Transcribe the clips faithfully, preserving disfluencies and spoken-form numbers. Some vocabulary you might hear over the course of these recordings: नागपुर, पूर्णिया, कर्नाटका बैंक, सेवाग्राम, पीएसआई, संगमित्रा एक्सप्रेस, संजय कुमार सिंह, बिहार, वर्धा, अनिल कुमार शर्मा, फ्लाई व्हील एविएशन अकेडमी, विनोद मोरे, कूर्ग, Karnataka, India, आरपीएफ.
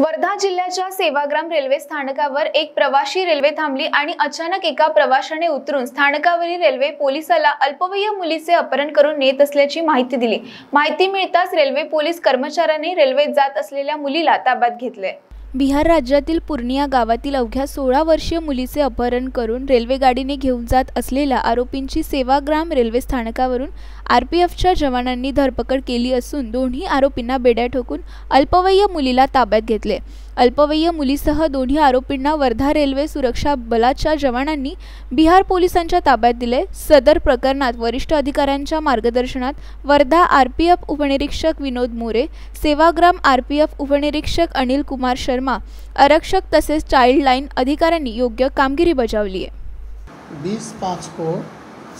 वर्धा जिल्ह्याच्या सेवाग्राम रेल्वे स्थानकावर एक प्रवाशी रेल्वे थांबली आणि अचानक एका प्रवाशाने उतरून स्थानकावरील रेल्वे पोलिसाला अल्पवयीन मुलीचे अपहरण करून नेत असल्याची माहिती दिली। माहिती मिळताच रेल्वे पोलीस कर्मचाऱ्यांनी रेल्वेत जात असलेल्या मुलीला ताब्यात घेतले। बिहार राज्यातील पूर्णिया गावातील अवघ्या सोळा वर्षीय मुलीचे अपहरण करून रेल्वे गाडीने घेऊन जात असलेल्या आरोपींची सेवाग्राम रेल्वे स्थानकावरून आरपीएफच्या जवानांनी धरपकड केली असून दोन्ही आरोपींना बेड्या ठोकून अल्पवयीन मुलीला ताब्यात घेतले। अल्पवयीन मुलीसह दोन्ही आरोपींना वर्धा रेल्वे सुरक्षा बलाच्या जवानांनी बिहार पोलिसांच्या ताब्यात दिले। सदर प्रकरणात वरिष्ठ अधिकाऱ्यांच्या मार्गदर्शनात वर्धा आरपीएफ उपनिरीक्षक विनोद मोरे, सेवाग्राम आरपीएफ उपनिरीक्षक अनिल कुमार शर्मा, आरक्षक तसेच चाइल्ड लाइन अधिकाऱ्यांनी योग्य कामगिरी बजावली आहे। बीस पाँच को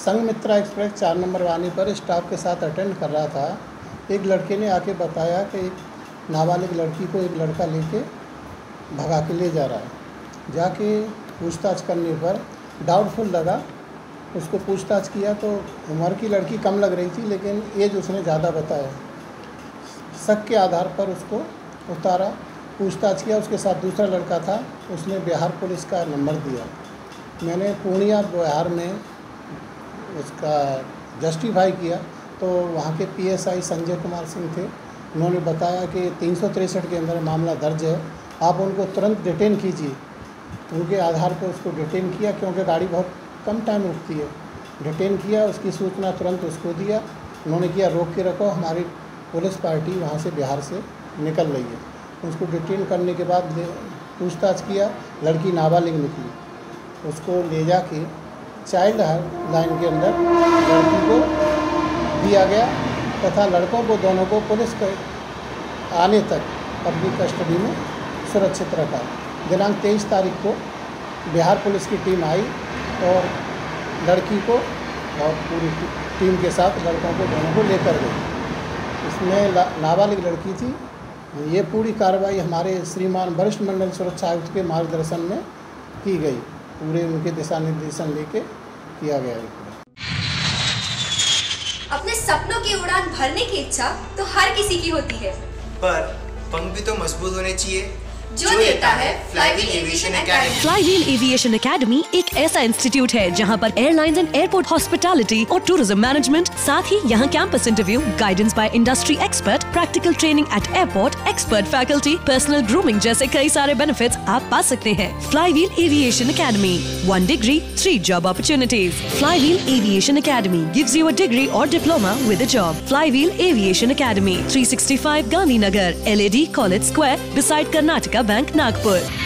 संगमित्रा एक्सप्रेस चार नंबर वाहनी पर स्टाफ के साथ अटेंड कर रहा था। एक लड़के ने आके बताया कि नाबालिग लड़की को एक लड़का लेके भगा के ले जा रहा है। जाके पूछताछ करने पर डाउटफुल लगा, उसको पूछताछ किया तो उम्र की लड़की कम लग रही थी, लेकिन एज उसने ज़्यादा बताया। शक के आधार पर उसको उतारा, पूछताछ किया। उसके साथ दूसरा लड़का था, उसने बिहार पुलिस का नंबर दिया। मैंने पूर्णिया बिहार में उसका जस्टिफाई किया तो वहाँ के पीएसआई संजय कुमार सिंह थे। उन्होंने बताया कि तीन सौ तिरसठ के अंदर मामला दर्ज है, आप उनको तुरंत डिटेन कीजिए। उनके आधार पर उसको डिटेन किया, क्योंकि गाड़ी बहुत कम टाइम रुकती है। डिटेन किया, उसकी सूचना तुरंत उसको दिया। उन्होंने किया रोक के रखो, हमारी पुलिस पार्टी वहाँ से बिहार से निकल रही है। उसको डिटेन करने के बाद पूछताछ किया, लड़की नाबालिग निकली। उसको ले जा के चाइल्ड लाइन के अंदर लड़की को दिया गया तथा लड़कों को दोनों को पुलिस के आने तक अपनी कस्टडी में सुरक्षित रखा। दिनांक तेईस तारीख को बिहार पुलिस की टीम आई और लड़की को और पूरी टीम के साथ लड़कों को दोनों को लेकर गई। इसमें नाबालिग लड़की थी। ये पूरी कार्रवाई हमारे श्रीमान वरिष्ठ मंडल सुरक्षा आयुक्त के मार्गदर्शन में की गई। पूरे उनके दिशा निर्देशन लेके किया गया है। अपने सपनों की उड़ान भरने की इच्छा तो हर किसी की होती है, पर पंख भी तो मजबूत होने चाहिए जो देता है फ्लाई व्हील एविएशन अकेडमी। फ्लाई व्हील एविएशन अकेडमी एक ऐसा इंस्टीट्यूट है जहां पर एयरलाइंस एंड एयरपोर्ट हॉस्पिटैलिटी और टूरिज्म मैनेजमेंट, साथ ही यहां campus interview, guidance by industry expert, practical training at airport, expert faculty, personal grooming जैसे कई सारे बेनिफिट्स आप पा सकते हैं। फ्लाई व्हील एविएशन अकेडमी, one degree three job opportunities. फ्लाई व्हील एविएशन अकेडमी gives you a degree और diploma with a job. फ्लाई व्हील एविएशन अकेडमी, three sixty five Gandhi Nagar, L A D college square, beside कर्नाटका बैंक, नागपुर।